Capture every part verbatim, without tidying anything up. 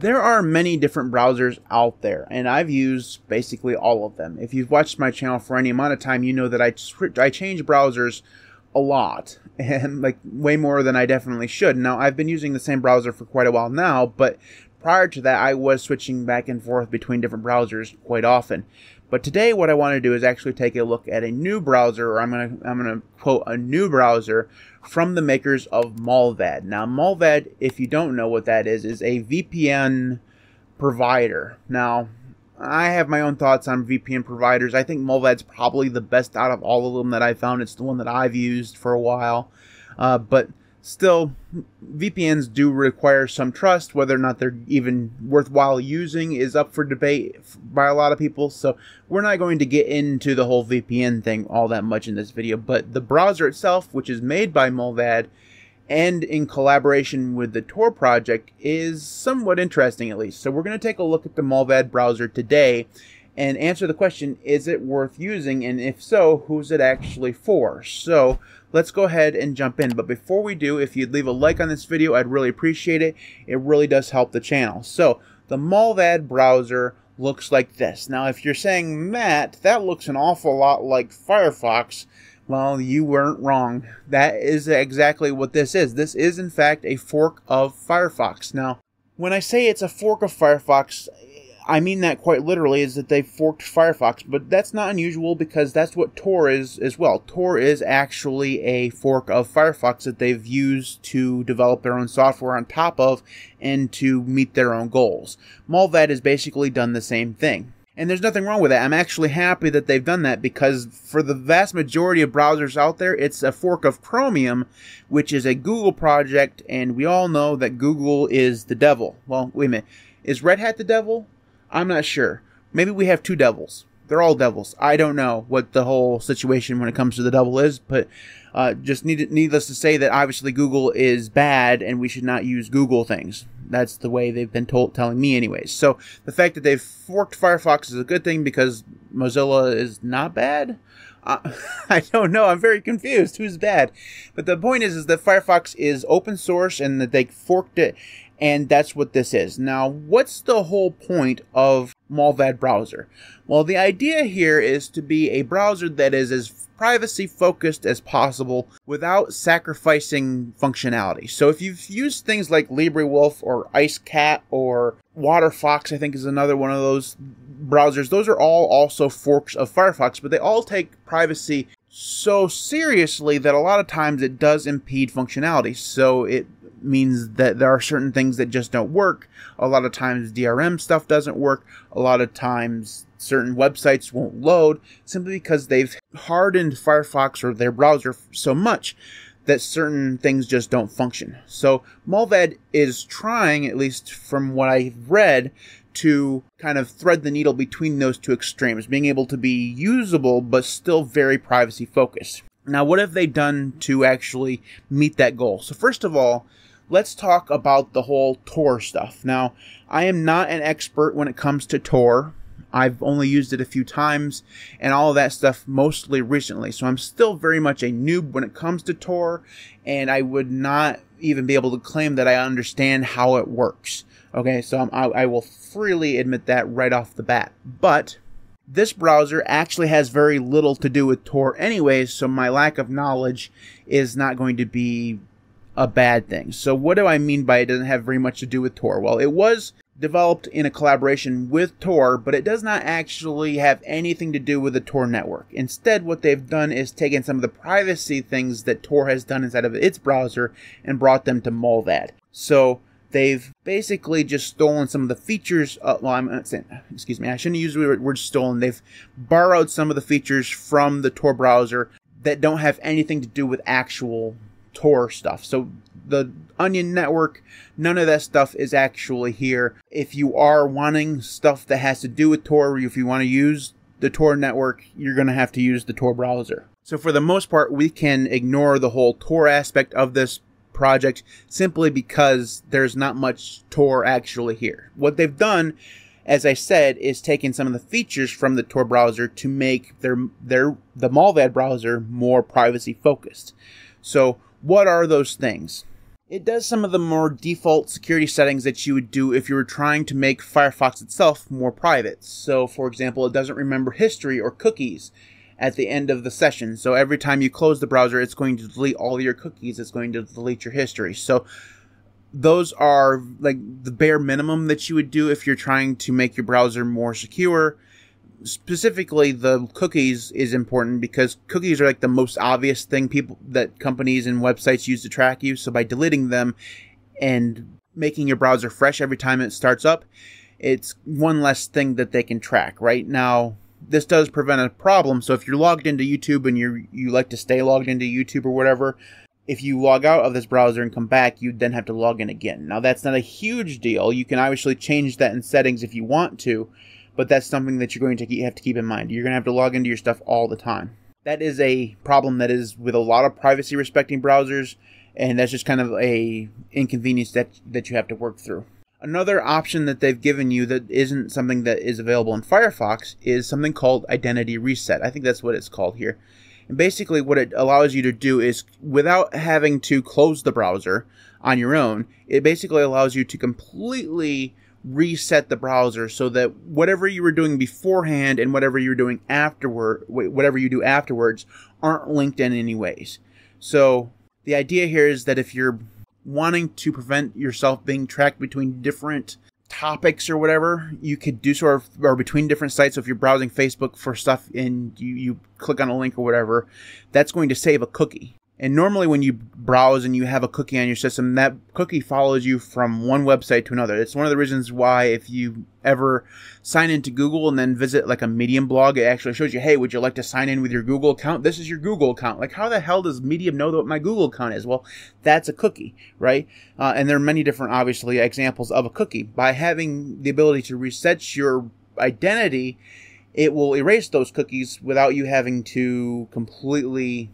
There are many different browsers out there, and I've used basically all of them. If you've watched my channel for any amount of time, you know that I, I change browsers a lot, and like way more than I definitely should. Now, I've been using the same browser for quite a while now, but prior to that, I was switching back and forth between different browsers quite often. But today, what I want to do is actually take a look at a new browser, or I'm gonna I'm gonna quote a new browser from the makers of Mullvad. Now, Mullvad, if you don't know what that is, is a V P N provider. Now, I have my own thoughts on V P N providers. I think Mullvad's probably the best out of all of them that I found. It's the one that I've used for a while, uh, but still, V P Ns do require some trust. Whether or not they're even worthwhile using is up for debate by a lot of people, so we're not going to get into the whole V P N thing all that much in this video. But the browser itself, which is made by Mullvad and in collaboration with the Tor project, is somewhat interesting, at least. So we're going to take a look at the Mullvad browser today and answer the question, is it worth using? And if so, who's it actually for? So let's go ahead and jump in. But before we do, if you'd leave a like on this video, I'd really appreciate it. It really does help the channel. So the Mullvad browser looks like this. Now, if you're saying, Matt, that looks an awful lot like Firefox, well, you weren't wrong. That is exactly what this is. This is, in fact, a fork of Firefox. Now, when I say it's a fork of Firefox, I mean that quite literally, is that they forked Firefox, but that's not unusual because that's what Tor is as well. Tor is actually a fork of Firefox that they've used to develop their own software on top of and to meet their own goals. Mullvad has basically done the same thing. And there's nothing wrong with that. I'm actually happy that they've done that because for the vast majority of browsers out there, it's a fork of Chromium, which is a Google project, and we all know that Google is the devil. Well, wait a minute. Is Red Hat the devil? I'm not sure. Maybe we have two devils. They're all devils. I don't know what the whole situation when it comes to the devil is, but uh, just need, needless to say that obviously Google is bad and we should not use Google things. That's the way they've been told, telling me anyways. So the fact that they've forked Firefox is a good thing because Mozilla is not bad? Uh, I don't know. I'm very confused. Who's bad? But the point is, is that Firefox is open source and that they forked it. And that's what this is. Now, what's the whole point of Mullvad browser? Well, the idea here is to be a browser that is as privacy focused as possible without sacrificing functionality. So if you've used things like LibreWolf or IceCat or WaterFox, I think is another one of those browsers, those are all also forks of Firefox, but they all take privacy so seriously that a lot of times it does impede functionality. So it means that there are certain things that just don't work. A lot of times D R M stuff doesn't work. A lot of times certain websites won't load simply because they've hardened Firefox or their browser so much that certain things just don't function. So Mullvad is trying, at least from what I've read, to kind of thread the needle between those two extremes, being able to be usable but still very privacy focused. Now, what have they done to actually meet that goal? So first of all, let's talk about the whole Tor stuff. Now, I am not an expert when it comes to Tor. I've only used it a few times and all of that stuff mostly recently. So I'm still very much a noob when it comes to Tor, and I would not even be able to claim that I understand how it works. Okay, so I'm, I, I will freely admit that right off the bat. But this browser actually has very little to do with Tor anyways, so my lack of knowledge is not going to be a bad thing. So what do I mean by it doesn't have very much to do with Tor? Well, it was developed in a collaboration with Tor, but it does not actually have anything to do with the Tor network. Instead, what they've done is taken some of the privacy things that Tor has done inside of its browser and brought them to Mullvad. So they've basically just stolen some of the features. Uh, well, I'm not saying, excuse me, I shouldn't use the word stolen. They've borrowed some of the features from the Tor browser that don't have anything to do with actual Tor stuff. So the Onion network, none of that stuff is actually here. If you are wanting stuff that has to do with Tor, if you want to use the Tor network, you're going to have to use the Tor browser. So for the most part, we can ignore the whole Tor aspect of this project simply because there's not much Tor actually here. What they've done, as I said, is taking some of the features from the Tor browser to make their their the Mullvad browser more privacy focused. So what are those things? It does some of the more default security settings that you would do if you were trying to make Firefox itself more private. So, for example, it doesn't remember history or cookies at the end of the session. So every time you close the browser, it's going to delete all your cookies. It's going to delete your history. So those are like the bare minimum that you would do if you're trying to make your browser more secure. Specifically, the cookies is important because cookies are like the most obvious thing people that companies and websites use to track you. So by deleting them and making your browser fresh every time it starts up, it's one less thing that they can track. Right now, this does prevent a problem. So if you're logged into YouTube and you you like to stay logged into YouTube or whatever, if you log out of this browser and come back, you then have to log in again. Now, that's not a huge deal. You can obviously change that in settings if you want to, but that's something that you're going to have to keep in mind. You're going to have to log into your stuff all the time. That is a problem that is with a lot of privacy-respecting browsers, and that's just kind of a inconvenience that, that you have to work through. Another option that they've given you that isn't something that is available in Firefox is something called Identity Reset. I think that's what it's called here. And basically what it allows you to do is, without having to close the browser on your own, it basically allows you to completely reset the browser so that whatever you were doing beforehand and whatever you're doing afterward, whatever you do afterwards, aren't linked in any ways. So the idea here is that if you're wanting to prevent yourself being tracked between different topics or whatever, you could do sort of, or between different sites. So if you're browsing Facebook for stuff and you, you click on a link or whatever, that's going to save a cookie. And normally when you browse and you have a cookie on your system, that cookie follows you from one website to another. It's one of the reasons why if you ever sign into Google and then visit like a Medium blog, it actually shows you, hey, would you like to sign in with your Google account? This is your Google account. Like, how the hell does Medium know what my Google account is? Well, that's a cookie, right? Uh, and there are many different, obviously, examples of a cookie. By having the ability to reset your identity, it will erase those cookies without you having to completely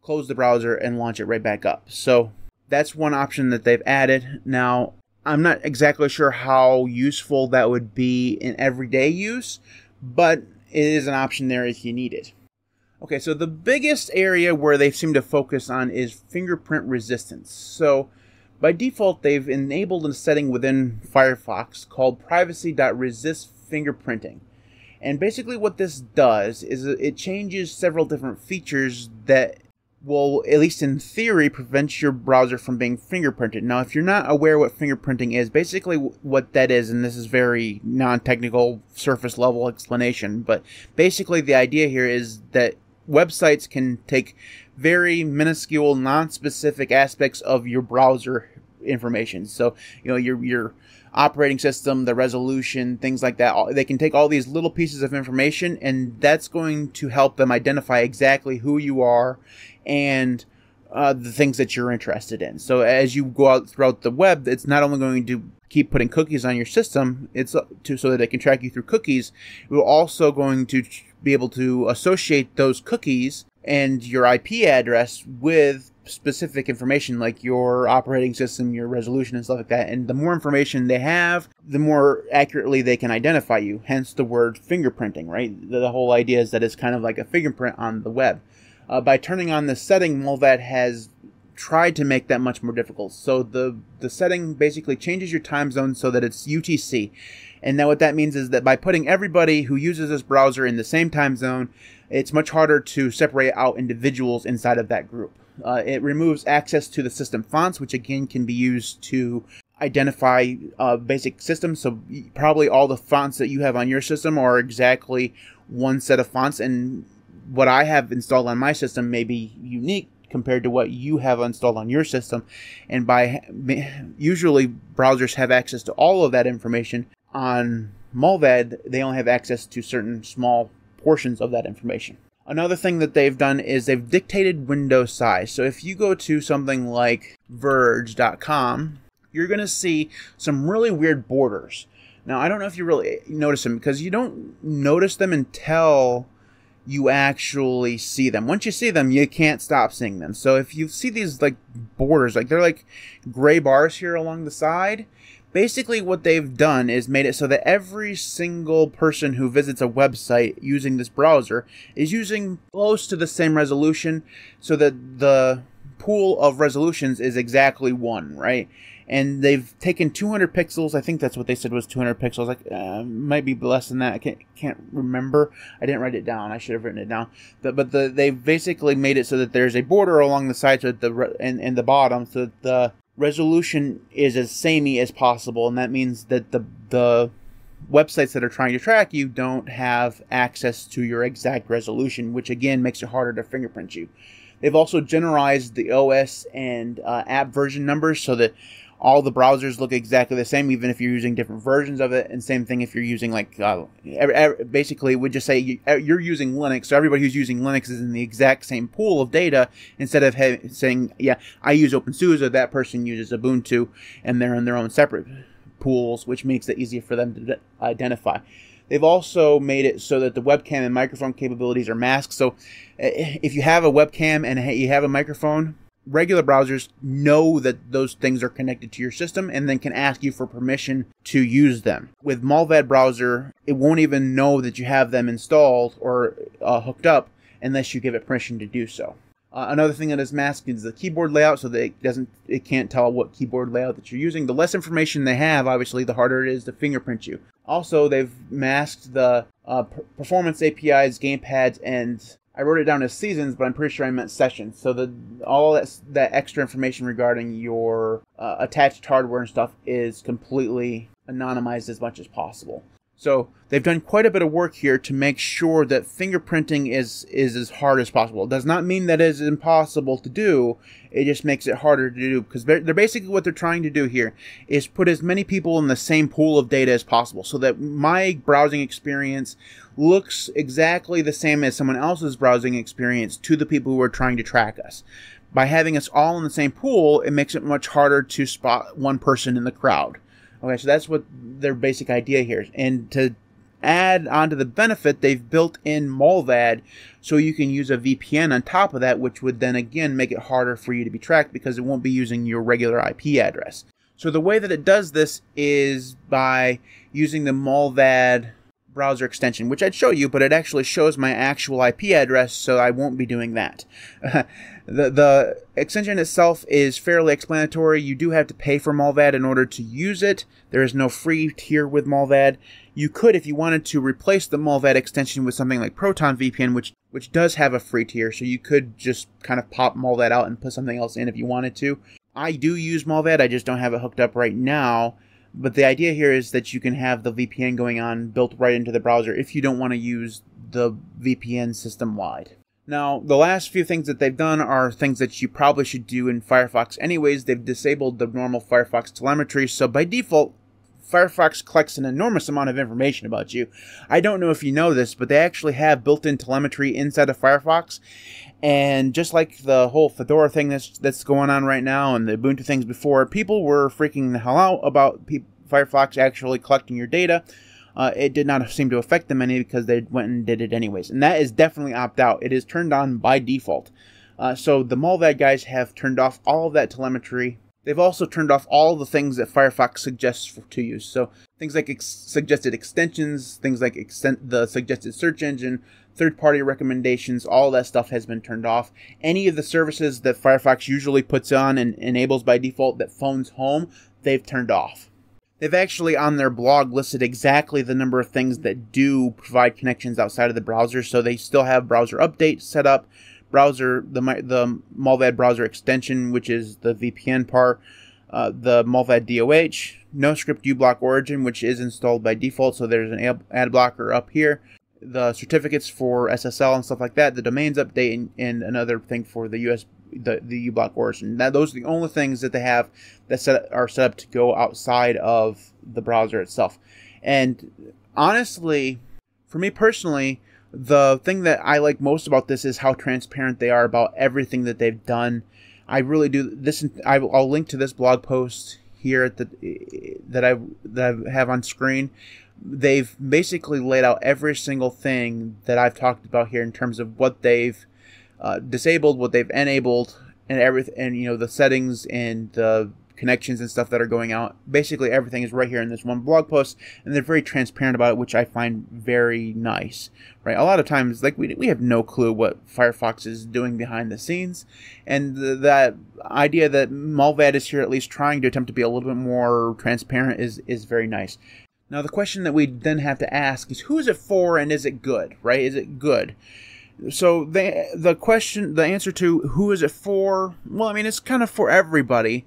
close the browser and launch it right back up. So that's one option that they've added. Now, I'm not exactly sure how useful that would be in everyday use, but it is an option there if you need it. Okay, so the biggest area where they seem to focus on is fingerprint resistance. So by default, they've enabled a setting within Firefox called privacy.resist fingerprinting. And basically what this does is it changes several different features that will, at least in theory, prevent your browser from being fingerprinted. Now, if you're not aware what fingerprinting is, basically what that is, and this is very non-technical, surface-level explanation, but basically the idea here is that websites can take very minuscule, non-specific aspects of your browser information. So, you know, your your operating system, the resolution, things like that. They can take all these little pieces of information, and that's going to help them identify exactly who you are and uh, the things that you're interested in. So as you go out throughout the web, it's not only going to keep putting cookies on your system, it's to, so that it can track you through cookies. We're also going to be able to associate those cookies and your I P address with specific information like your operating system, your resolution, and stuff like that. And the more information they have, the more accurately they can identify you, hence the word fingerprinting, right? The whole idea is that it's kind of like a fingerprint on the web. Uh, by turning on this setting, Mullvad has tried to make that much more difficult. So the, the setting basically changes your time zone so that it's U T C. And now what that means is that by putting everybody who uses this browser in the same time zone, it's much harder to separate out individuals inside of that group. Uh, it removes access to the system fonts, which again can be used to identify uh, basic systems. So probably all the fonts that you have on your system are exactly one set of fonts, and what I have installed on my system may be unique compared to what you have installed on your system. And by usually browsers have access to all of that information. On Mullvad, they only have access to certain small portions of that information. Another thing that they've done is they've dictated window size. So if you go to something like verge dot com, you're going to see some really weird borders. Now, I don't know if you really notice them, because you don't notice them until you actually see them. Once you see them, you can't stop seeing them. So if you see these like borders, like they're like gray bars here along the side, basically what they've done is made it so that every single person who visits a website using this browser is using close to the same resolution so that the pool of resolutions is exactly one, right? And they've taken two hundred pixels. I think that's what they said was two hundred pixels. Like, uh, might be less than that. I can't can't remember. I didn't write it down. I should have written it down. But but the, they've basically made it so that there's a border along the sides of the re and and the bottom, so that the resolution is as samey as possible. And that means that the the websites that are trying to track you don't have access to your exact resolution, which again makes it harder to fingerprint you. They've also generalized the O S and uh, app version numbers so that all the browsers look exactly the same, even if you're using different versions of it. And same thing if you're using, like, uh, every, every, basically we just say you, you're using Linux. So everybody who's using Linux is in the exact same pool of data, instead of ha saying, yeah, I use OpenSUSE, that person uses Ubuntu, and they're in their own separate pools, which makes it easier for them to identify. They've also made it so that the webcam and microphone capabilities are masked. So if you have a webcam and you have a microphone, regular browsers know that those things are connected to your system and then can ask you for permission to use them. With Mullvad browser, it won't even know that you have them installed or uh, hooked up unless you give it permission to do so. Uh, another thing that is masked is the keyboard layout, so that it doesn't, it can't tell what keyboard layout that you're using. The less information they have, obviously, the harder it is to fingerprint you. Also, they've masked the uh, performance A P Is, gamepads, and I wrote it down as seasons, but I'm pretty sure I meant sessions. So the, all that, that extra information regarding your uh, attached hardware and stuff is completely anonymized as much as possible. So they've done quite a bit of work here to make sure that fingerprinting is, is as hard as possible. It does not mean that it is impossible to do. It just makes it harder to do, because they're, they're basically, what they're trying to do here is put as many people in the same pool of data as possible, so that my browsing experience looks exactly the same as someone else's browsing experience to the people who are trying to track us. By having us all in the same pool, it makes it much harder to spot one person in the crowd. Okay, so that's what their basic idea here is. And to add on to the benefit, they've built in Mullvad, so you can use a V P N on top of that, which would then again make it harder for you to be tracked, because it won't be using your regular I P address. So the way that it does this is by using the Mullvad browser extension, which I'd show you, but it actually shows my actual I P address, so I won't be doing that. the, the extension itself is fairly explanatory. You do have to pay for Mullvad in order to use it. There is no free tier with Mullvad. You could, if you wanted to, replace the Mullvad extension with something like Proton V P N, which which does have a free tier, so you could just kind of pop Mullvad out and put something else in if you wanted to. I do use Mullvad, I just don't have it hooked up right now. But the idea here is that you can have the V P N going on built right into the browser if you don't want to use the V P N system-wide. Now, the last few things that they've done are things that you probably should do in Firefox anyways. They've disabled the normal Firefox telemetry, so by default, Firefox collects an enormous amount of information about you. I don't know if you know this, but they actually have built-in telemetry inside of Firefox. And just like the whole Fedora thing that's, that's going on right now, and the Ubuntu things before, people were freaking the hell out about pe Firefox actually collecting your data. Uh, it did not seem to affect them any, because they went and did it anyways. And that is definitely opt-out. It is turned on by default. Uh, so the Mullvad guys have turned off all of that telemetry. They've also turned off all the things that Firefox suggests to use. So things like ex suggested extensions, things like extent the suggested search engine, third-party recommendations, all that stuff has been turned off. Any of the services that Firefox usually puts on and enables by default that phones home, they've turned off. They've actually on their blog listed exactly the number of things that do provide connections outside of the browser. So they still have browser update set up, browser, the the Mullvad browser extension, which is the V P N part, uh, the Mullvad D O H, NoScript U-Block Origin, which is installed by default, so there's an ad blocker up here, the certificates for S S L and stuff like that, the domains update, and, and another thing for the U S the the U-Block Origin. Now, those are the only things that they have that set, are set up to go outside of the browser itself. And honestly, for me personally, the thing that I like most about this is how transparent they are about everything that they've done. I really do this. I'll link to this blog post here at the, that I that I have on screen. They've basically laid out every single thing that I've talked about here in terms of what they've uh, disabled, what they've enabled, and everything, and you know the settings and the connections and stuff that are going out. Basically everything is right here in this one blog post, and they're very transparent about it, which I find very nice. Right, a lot of times, like, we, we have no clue what Firefox is doing behind the scenes, and the, that idea that Mullvad is here at least trying to attempt to be a little bit more transparent is, is very nice. Now the question that we then have to ask is, who is it for and is it good, right? Is it good? So the, the question, the answer to who is it for, well, I mean, it's kind of for everybody,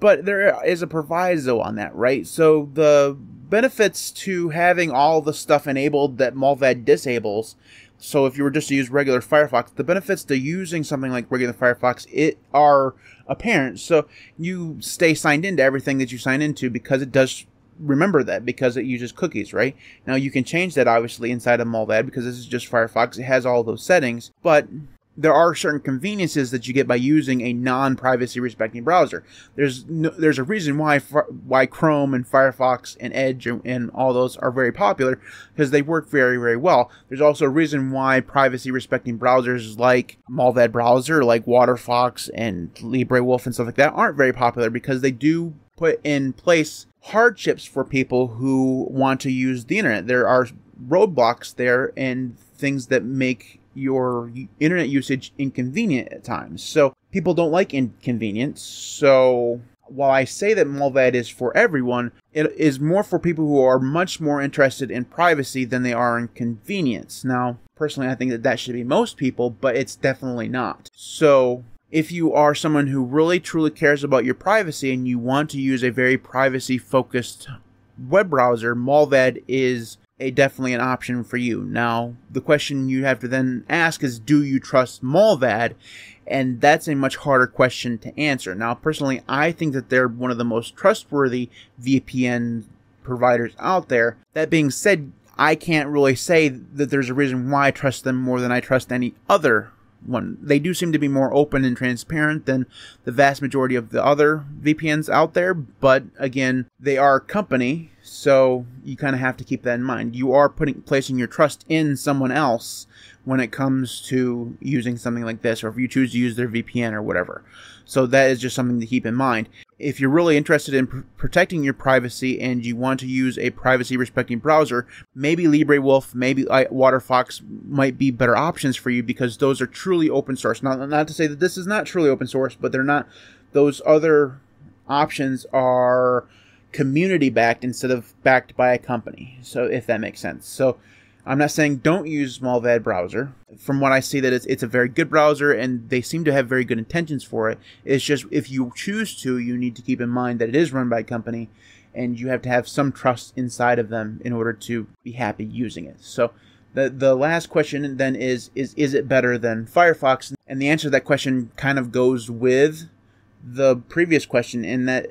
but there is a proviso on that, right? So the benefits to having all the stuff enabled that Mullvad disables, so if you were just to use regular Firefox, the benefits to using something like regular Firefox it are apparent. So you stay signed into everything that you sign into because it does... remember that, because it uses cookies, right? Now you can change that obviously inside of Mullvad, because this is just Firefox, it has all those settings, but there are certain conveniences that you get by using a non-privacy respecting browser. There's no, there's a reason why why Chrome and Firefox and Edge and, and all those are very popular, because they work very, very well. There's also a reason why privacy respecting browsers like Mullvad browser, like WaterFox and LibreWolf and stuff like that aren't very popular, because they do put in place hardships for people who want to use the internet. There are roadblocks there and things that make your internet usage inconvenient at times. So people don't like inconvenience. So while I say that Mullvad is for everyone, it is more for people who are much more interested in privacy than they are in convenience. Now, personally, I think that that should be most people, but it's definitely not. So if you are someone who really truly cares about your privacy and you want to use a very privacy focused web browser, Mullvad is a definitely an option for you. Now, the question you have to then ask is, do you trust Mullvad? And that's a much harder question to answer. Now, personally, I think that they're one of the most trustworthy V P N providers out there. That being said, I can't really say that there's a reason why I trust them more than I trust any other one. They do seem to be more open and transparent than the vast majority of the other V P Ns out there, but again, they are a company, so you kind of have to keep that in mind. You are putting placing your trust in someone else when it comes to using something like this, or if you choose to use their V P N or whatever. So that is just something to keep in mind. If you're really interested in pr protecting your privacy and you want to use a privacy-respecting browser, maybe LibreWolf, maybe WaterFox might be better options for you, because those are truly open source. Not, not to say that this is not truly open source, but they're not. Those other options are community-backed instead of backed by a company, so if that makes sense. So I'm not saying don't use Mullvad browser. From what I see, that it's, it's a very good browser, and they seem to have very good intentions for it. It's just, if you choose to, you need to keep in mind that it is run by a company, and you have to have some trust inside of them in order to be happy using it. So the, the last question then is, is, is it better than Firefox? And the answer to that question kind of goes with the previous question, in that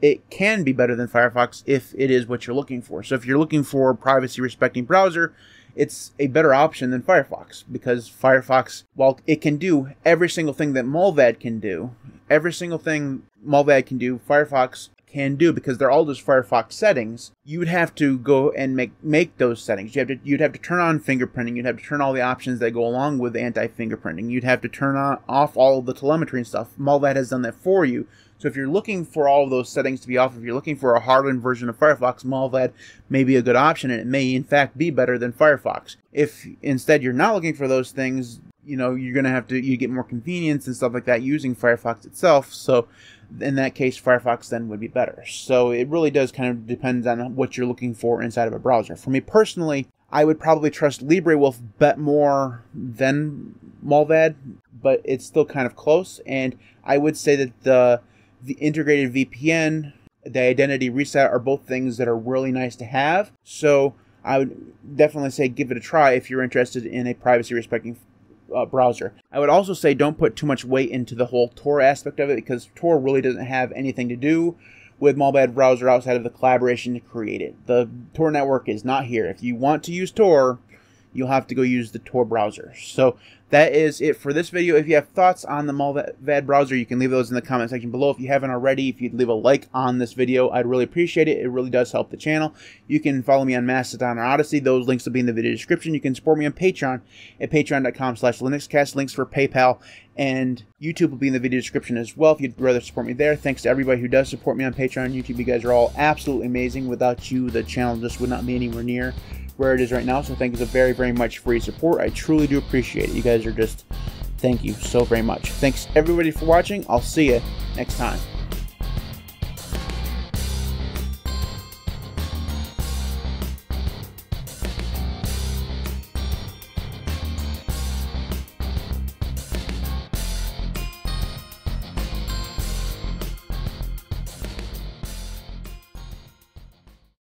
it can be better than Firefox if it is what you're looking for. So if you're looking for a privacy-respecting browser, it's a better option than Firefox, because Firefox, while it can do every single thing that Mullvad can do, every single thing Mullvad can do, Firefox can do, because they're all just Firefox settings. You would have to go and make make those settings. You have to you'd have to turn on fingerprinting. You'd have to turn all the options that go along with anti-fingerprinting. You'd have to turn on off all of the telemetry and stuff. Mullvad has done that for you. So if you're looking for all of those settings to be off, if you're looking for a hardened version of Firefox, Mullvad may be a good option, and it may in fact be better than Firefox. If instead you're not looking for those things, you know, you're going to have to, you get more convenience and stuff like that using Firefox itself. So in that case, Firefox then would be better. So it really does kind of depend on what you're looking for inside of a browser. For me personally, I would probably trust LibreWolf bet more than Mullvad, but it's still kind of close. And I would say that the The integrated V P N, the identity reset are both things that are really nice to have. So I would definitely say give it a try if you're interested in a privacy-respecting uh, browser. I would also say don't put too much weight into the whole Tor aspect of it, because Tor really doesn't have anything to do with Mullvad browser outside of the collaboration to create it. The Tor network is not here. If you want to use Tor, you'll have to go use the Tor browser. So that is it for this video. If you have thoughts on the Mullvad browser, you can leave those in the comment section below. If you haven't already, if you'd leave a like on this video, I'd really appreciate it. It really does help the channel. You can follow me on Mastodon or Odyssey. Those links will be in the video description. You can support me on Patreon at patreon.com slash linuxcast. Links for PayPal and YouTube will be in the video description as well if you'd rather support me there. Thanks to everybody who does support me on Patreon and YouTube. You guys are all absolutely amazing. Without you, the channel just would not be anywhere near where it is right now. So thank you so very, very much for your support. I truly do appreciate it. You guys are just, thank you so very much. Thanks everybody for watching. I'll see you next time.